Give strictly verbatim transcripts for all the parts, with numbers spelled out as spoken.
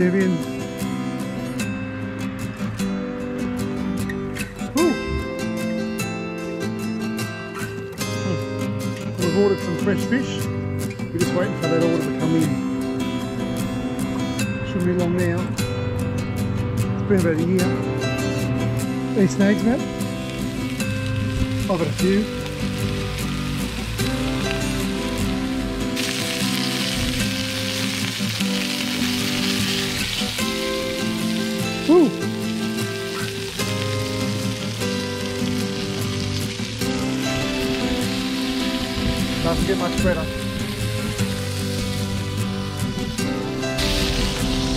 qué bien. Ooh. Hmm. We've ordered some fresh fish. We're just waiting for that order to come in. Shouldn't be long now. It's been about a year. Any snags, Matt? I've had a few. Woo! Doesn't get much better.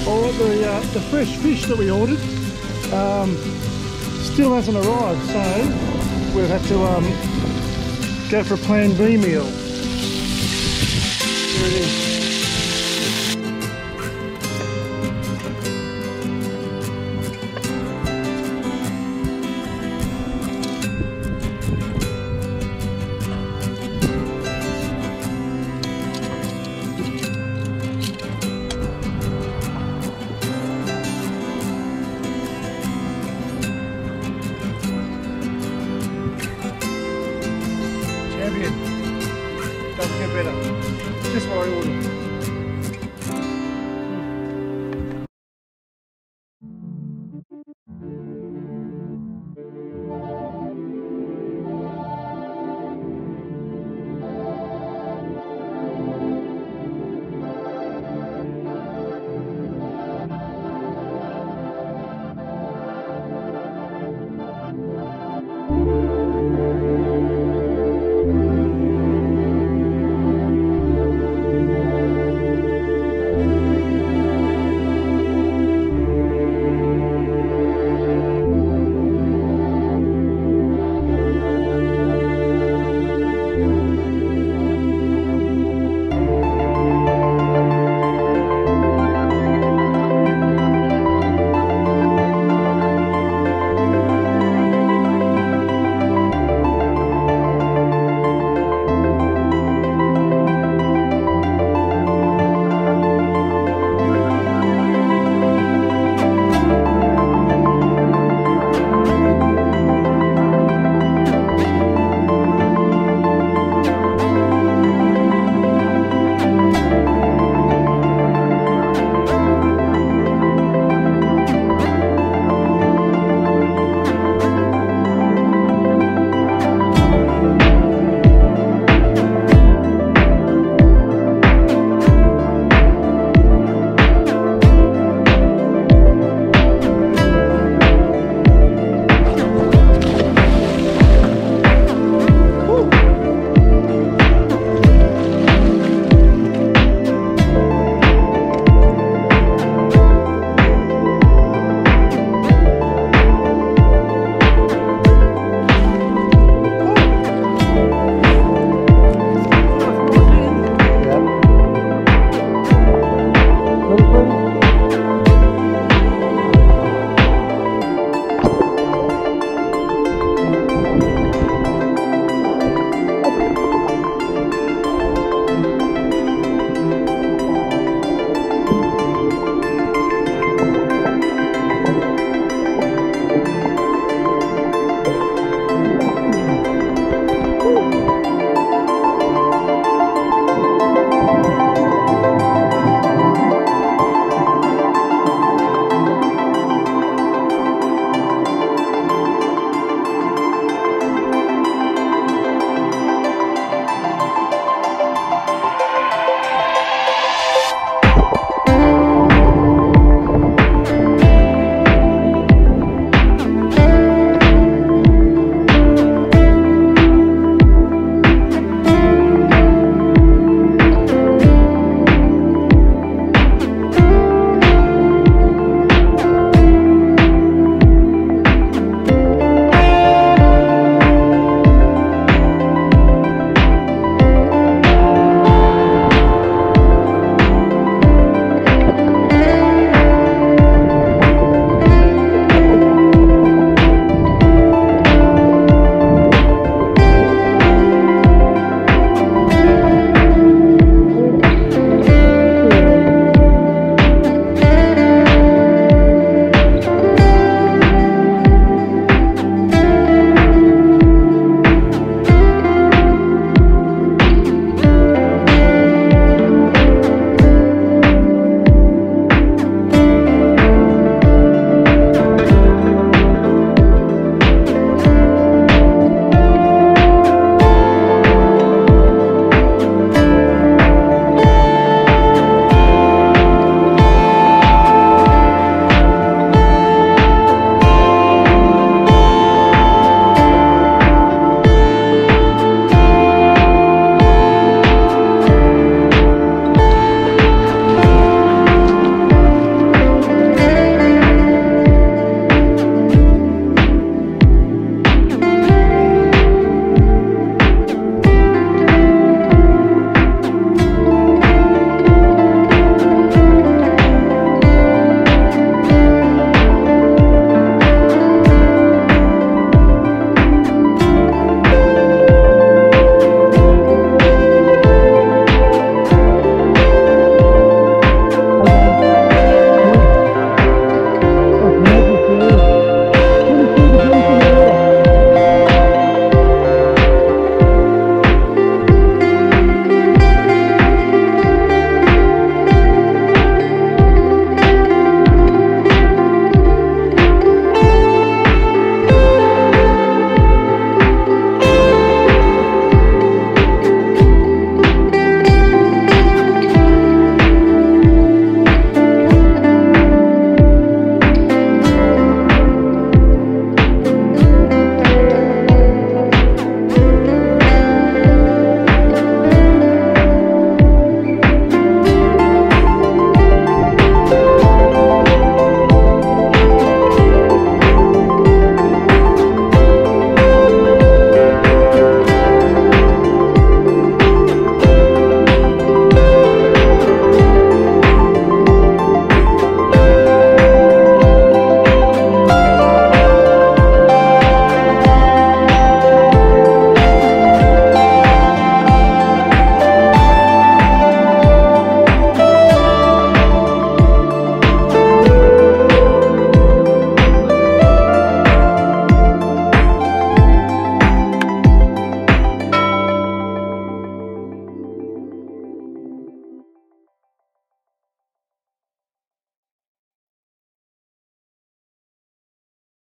All right, the, uh, the fresh fish that we ordered um, still hasn't arrived, so we'll have to um, go for a plan B meal. Here it is. Doesn't get better. Just what I ordered.